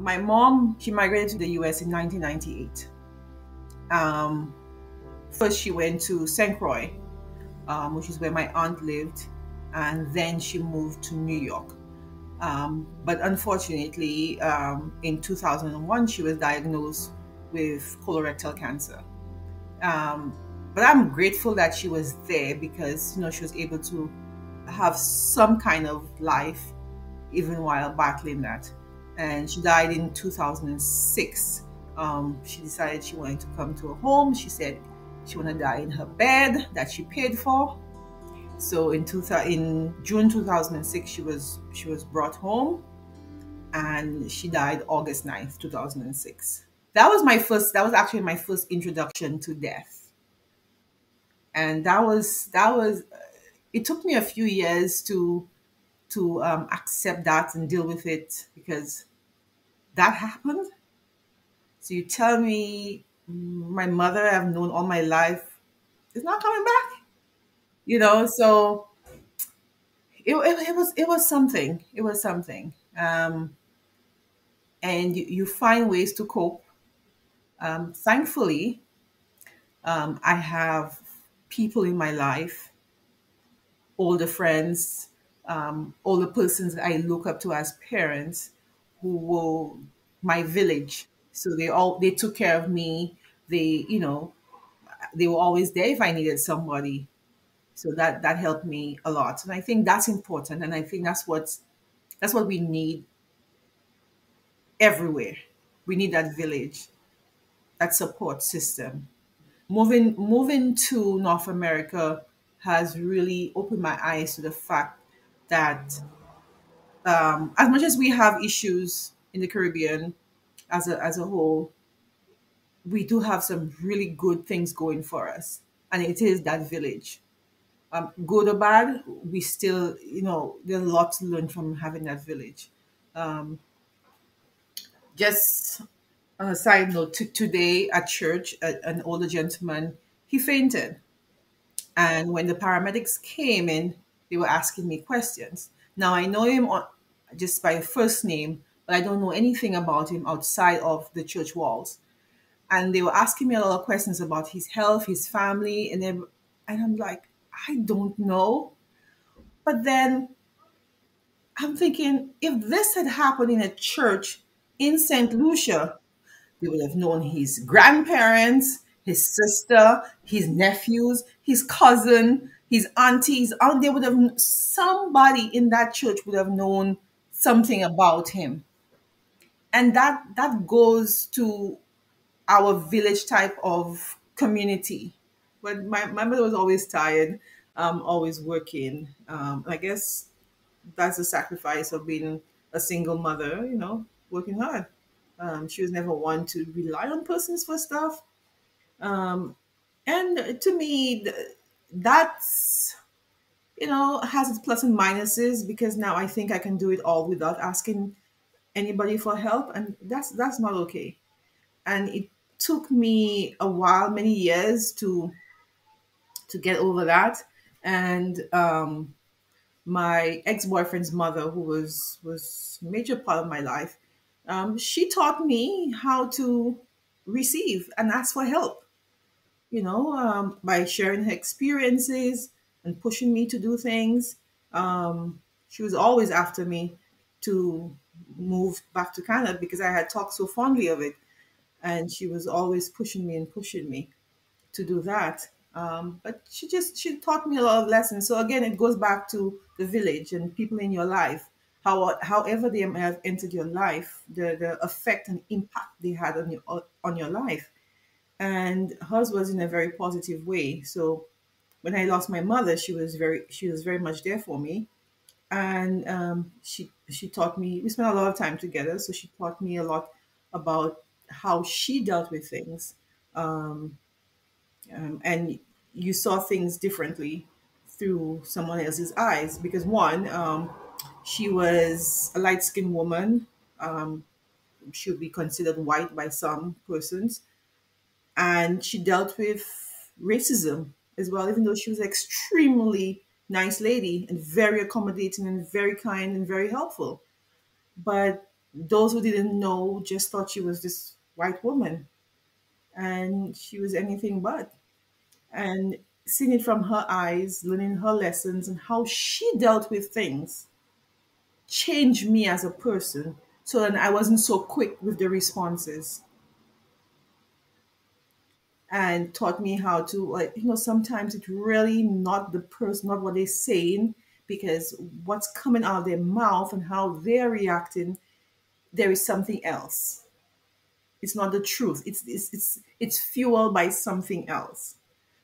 My mom, she migrated to the US in 1998. First, she went to St. Croix, which is where my aunt lived, and then she moved to New York. But unfortunately, in 2001, she was diagnosed with colorectal cancer. But I'm grateful that she was there because, you know, she was able to have some kind of life even while battling that. And she died in 2006. She decided she wanted to come to a home. She said she wanted to die in her bed that she paid for. So in June 2006, she was brought home, and she died August 9th, 2006. That was actually my first introduction to death. And that was it took me a few years to accept that and deal with it, because that happened. So you tell me my mother I've known all my life is not coming back, you know. So it was something. It was something. And you find ways to cope. Thankfully, I have people in my life, older friends, older persons that I look up to as parents, who were my village. So they took care of me. They were always there if I needed somebody. So that helped me a lot. And I think that's important. And I think that's what we need everywhere. We need that village, that support system. Moving to North America has really opened my eyes to the fact that as much as we have issues in the Caribbean as a whole, we do have some really good things going for us. And it is that village. Good or bad, we still, you know, there's a lot to learn from having that village. Just on a side note, today at church, an older gentleman, he fainted. And when the paramedics came in, they were asking me questions. Now, I know him just by first name, but I don't know anything about him outside of the church walls. And they were asking me a lot of questions about his health, his family, and I'm like, I don't know. But then I'm thinking, if this had happened in a church in St. Lucia, they would have known his grandparents, his sister, his nephews, his cousin, his aunties. They would have, somebody in that church would have known something about him. And that goes to our village type of community. But my mother was always tired, always working. I guess that's the sacrifice of being a single mother, you know, working hard. She was never one to rely on persons for stuff. And to me, that's, you know, has its plus and minuses, because now I think I can do it all without asking anybody for help. And that's not okay. And it took me a while, many years to get over that. And my ex-boyfriend's mother, who was a major part of my life, she taught me how to receive and ask for help, you know, by sharing her experiences and pushing me to do things. She was always after me to move back to Canada because I had talked so fondly of it. And she was always pushing me to do that. But she taught me a lot of lessons. So again, it goes back to the village and people in your life. However they may have entered your life, the effect and impact they had on your life. And hers was in a very positive way. So when I lost my mother, she was very much there for me. And she taught me, we spent a lot of time together. So she taught me a lot about how she dealt with things. And you saw things differently through someone else's eyes, because one, she was a light-skinned woman. She would be considered white by some persons. And she dealt with racism as well, even though she was an extremely nice lady and very accommodating and very kind and very helpful. But those who didn't know just thought she was this white woman, and she was anything but. And seeing it from her eyes, learning her lessons and how she dealt with things changed me as a person. So then I wasn't so quick with the responses, and taught me how to, like, you know, sometimes it's really not the person, not what they're saying, because what's coming out of their mouth and how they're reacting, there is something else. It's not the truth. It's fueled by something else.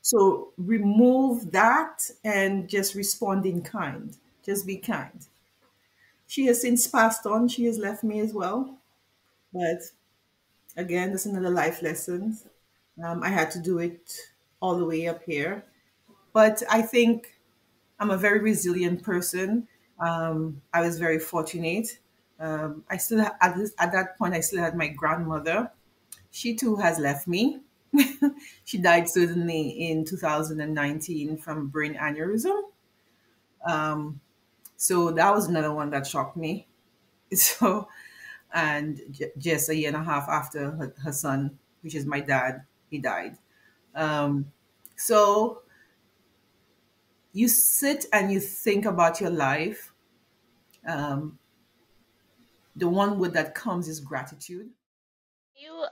So remove that and just respond in kind. Just be kind. She has since passed on. She has left me as well. But again, that's another life lesson. I had to do it all the way up here. But I think I'm a very resilient person. I was very fortunate. I still, at that point, I still had my grandmother. She too has left me. She died suddenly in 2019 from brain aneurysm. So that was another one that shocked me. So, and just a year and a half after her son, which is my dad, he died. So you sit and you think about your life. The one word that comes is gratitude. You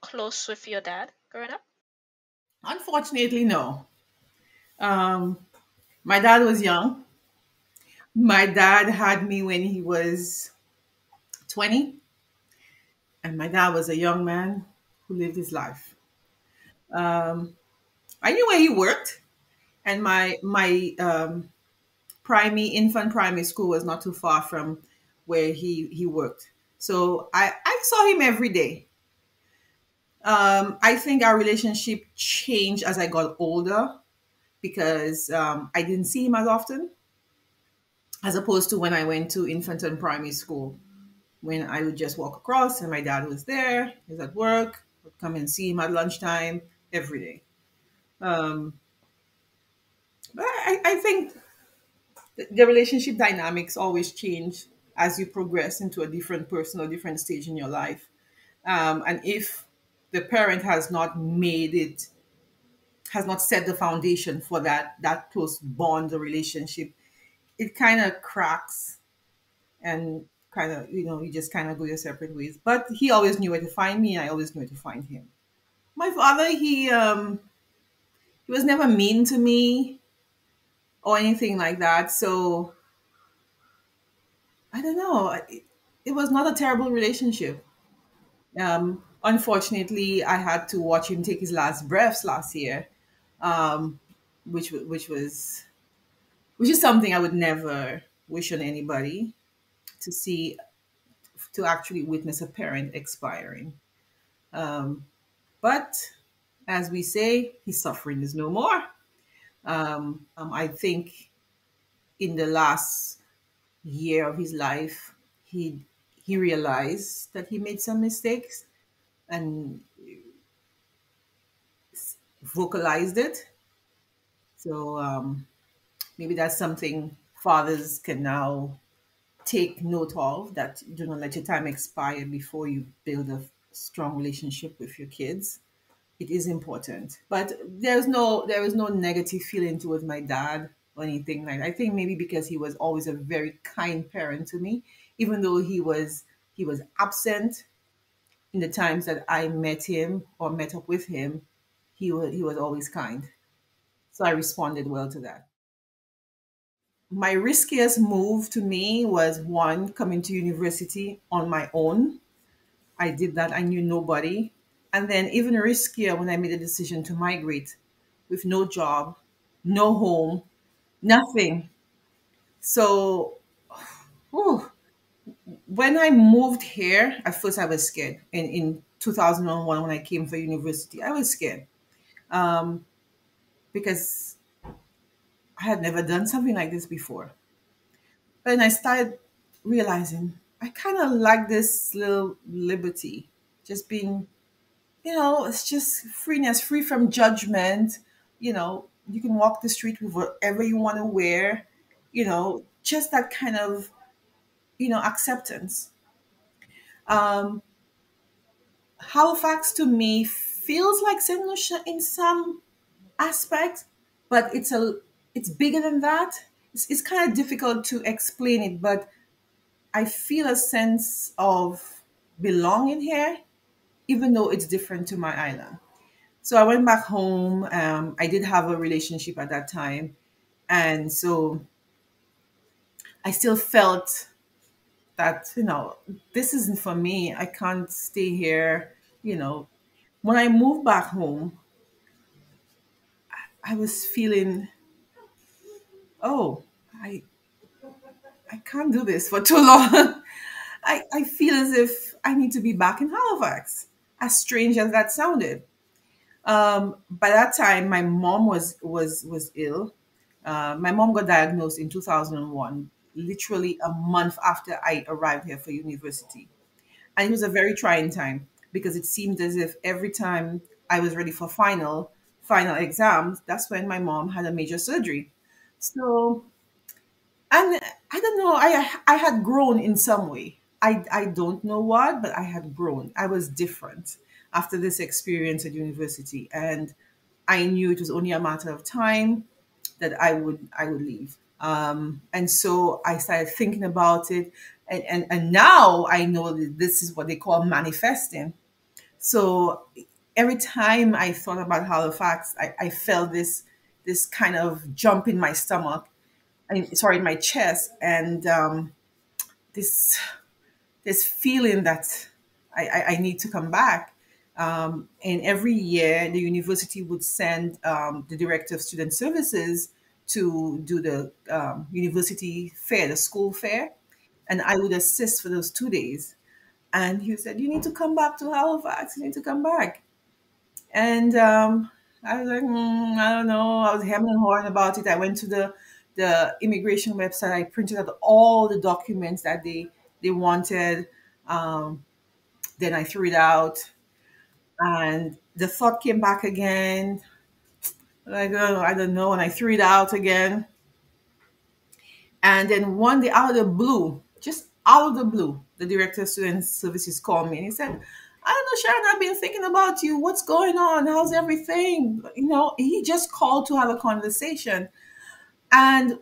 close with your dad growing up? Unfortunately, no. My dad was young. My dad had me when he was 20. And my dad was a young man who lived his life. I knew where he worked. And my infant primary school was not too far from where he worked. So I saw him every day. I think our relationship changed as I got older, because I didn't see him as often, as opposed to when I went to infant and primary school, when I would just walk across and my dad was there, he was at work, I would come and see him at lunchtime every day. But I think the relationship dynamics always change as you progress into a different person or different stage in your life. And if the parent has not set the foundation for that close bond or relationship, it kind of cracks and kind of, you know, you just kind of go your separate ways. But he always knew where to find me, and I always knew where to find him. My father, he was never mean to me or anything like that. So I don't know. It was not a terrible relationship. Unfortunately, I had to watch him take his last breaths last year, which is something I would never wish on anybody, to actually witness a parent expiring. But as we say, his suffering is no more. I think in the last year of his life, he realized that he made some mistakes and vocalized it. So maybe that's something fathers can now take note of, that do not let your time expire before you build a strong relationship with your kids. It is important. But there was no negative feeling towards my dad or anything like that. I think maybe because he was always a very kind parent to me, even though he was absent. In the times that I met him or met up with him, he was always kind. So I responded well to that. My riskiest move to me was, one, coming to university on my own. I did that. I knew nobody. And then even riskier when I made a decision to migrate with no job, no home, nothing. So, whew. When I moved here, at first I was scared. In 2001, when I came for university, I was scared because I had never done something like this before. But then I started realizing I kind of like this little liberty, just being, you know, it's just freeness, free from judgment. You know, you can walk the street with whatever you want to wear, you know, just that kind of, you know, acceptance. Halifax to me feels like St. Lucia in some aspects, but it's bigger than that. It's kind of difficult to explain it, but I feel a sense of belonging here, even though it's different to my island. So I went back home. I did have a relationship at that time. And so I still felt that, you know, this isn't for me. I can't stay here. You know, when I moved back home, I was feeling, oh, I can't do this for too long. I feel as if I need to be back in Halifax, as strange as that sounded. By that time, my mom was ill. My mom got diagnosed in 2001, literally a month after I arrived here for university. And it was a very trying time because it seemed as if every time I was ready for final exams, that's when my mom had a major surgery. So, and I don't know, I had grown in some way. I don't know what, but I had grown. I was different after this experience at university. And I knew it was only a matter of time that I would leave. And so I started thinking about it. And now I know that this is what they call manifesting. So every time I thought about Halifax, I felt this kind of jump in my stomach, in my chest, and this feeling that I need to come back. And every year, the university would send the director of student services to do the university fair, the school fair, and I would assist for those 2 days. And he said, "You need to come back to Halifax. You need to come back." And I was like, I don't know. I was hemming and hawing about it. I went to the immigration website. I printed out all the documents that they wanted. Then I threw it out. And the thought came back again, like, oh, I don't know, and I threw it out again. And then one day, out of the blue, just out of the blue, the director of student services called me and he said, "I don't know, Sharon, I've been thinking about you. What's going on? How's everything?" You know, he just called to have a conversation. And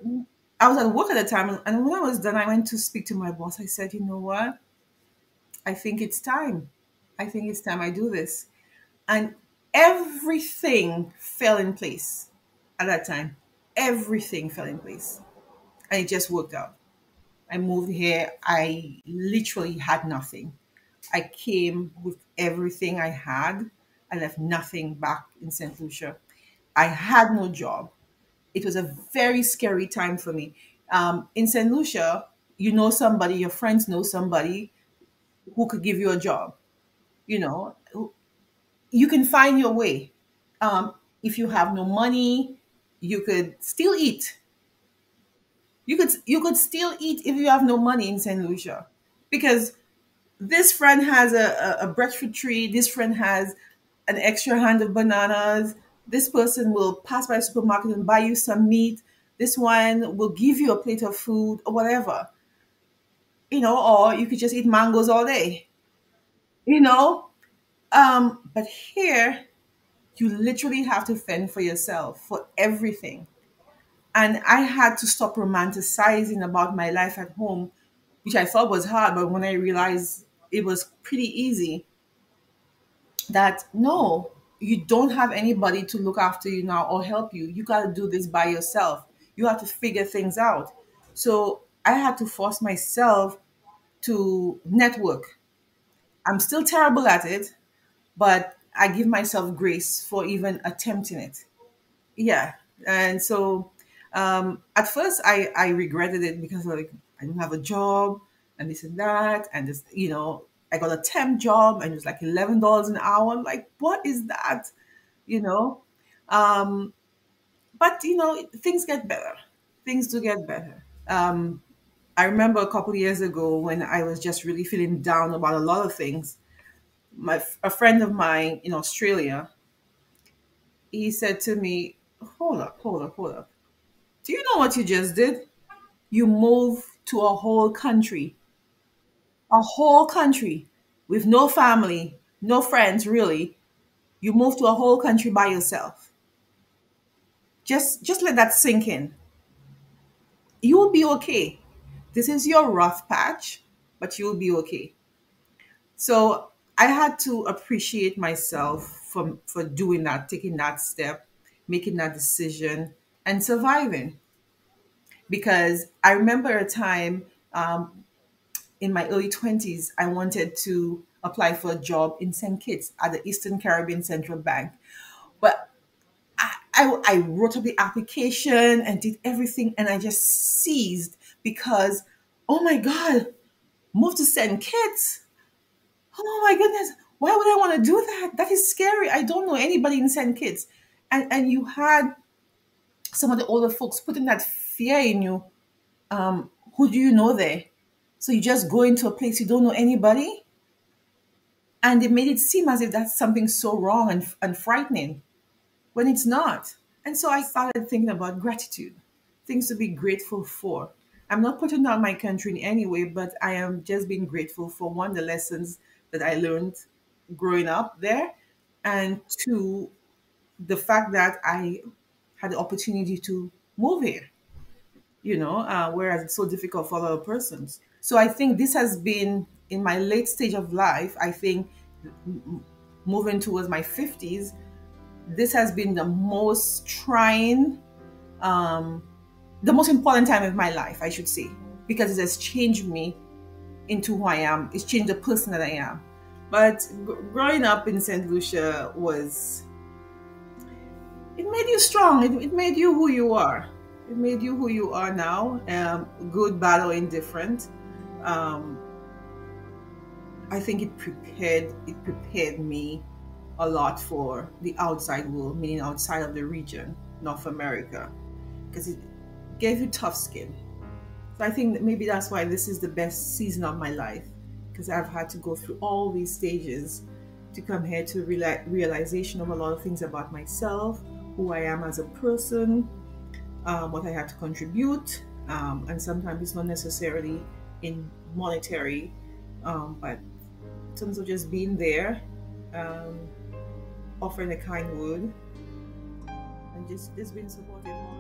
I was at work at the time, and when I was done, I went to speak to my boss. I said, "You know what? I think it's time. I think it's time I do this." And everything fell in place at that time. Everything fell in place. And it just worked out. I moved here. I literally had nothing. I came with everything I had. I left nothing back in St. Lucia. I had no job. It was a very scary time for me. In St. Lucia, you know somebody, your friends know somebody who could give you a job. You know, you can find your way. If you have no money, you could still eat. You could still eat if you have no money in St. Lucia, because this friend has a breadfruit tree. This friend has an extra hand of bananas. This person will pass by a supermarket and buy you some meat. This one will give you a plate of food or whatever. You know, or you could just eat mangoes all day. You know, but here you literally have to fend for yourself, for everything. And I had to stop romanticizing about my life at home, which I thought was hard, but when I realized it was pretty easy, that no, you don't have anybody to look after you now or help you. You got to do this by yourself. You have to figure things out. So I had to force myself to network. I'm still terrible at it, but I give myself grace for even attempting it. Yeah. And so at first I regretted it because like I don't have a job and this and that. And this, you know, I got a temp job and it was like $11 an hour. I'm like, what is that? You know? But, you know, things get better. Things do get better. I remember a couple of years ago when I was just really feeling down about a lot of things, a friend of mine in Australia, he said to me, hold up. Do you know what you just did? You moved to a whole country. with no family, no friends, really, you move to a whole country by yourself. Just let that sink in. You will be okay. This is your rough patch, but you will be okay. So I had to appreciate myself for doing that, taking that step, making that decision, and surviving. Because I remember a time in my early 20s, I wanted to apply for a job in St. Kitts at the Eastern Caribbean Central Bank. But I wrote up the application and did everything, and I just seized because, oh my God, move to St. Kitts. Oh my goodness, why would I want to do that? That is scary. I don't know anybody in St. Kitts. And you had some of the older folks putting that fear in you. Who do you know there? So you just go into a place you don't know anybody? And they made it seem as if that's something so wrong and frightening when it's not. And so I started thinking about gratitude, things to be grateful for. I'm not putting down my country in any way, but I am just being grateful for, one, the lessons that I learned growing up there, and two, the fact that I had the opportunity to move here, whereas it's so difficult for other persons. So I think this has been, in my late stage of life, I think moving towards my 50s, this has been the most trying, the most important time of my life, I should say, because it has changed me into who I am. It's changed the person that I am. But growing up in St. Lucia it made you strong. It made you who you are. It made you who you are now, good, bad, or indifferent. I think it prepared me a lot for the outside world, meaning outside of the region, North America, because it gave you tough skin. So I think that maybe that's why this is the best season of my life, because I've had to go through all these stages to come here to the realization of a lot of things about myself, who I am as a person, what I have to contribute, and sometimes it's not necessarily in monetary, but in terms of just being there, offering a kind word, and just being supportive.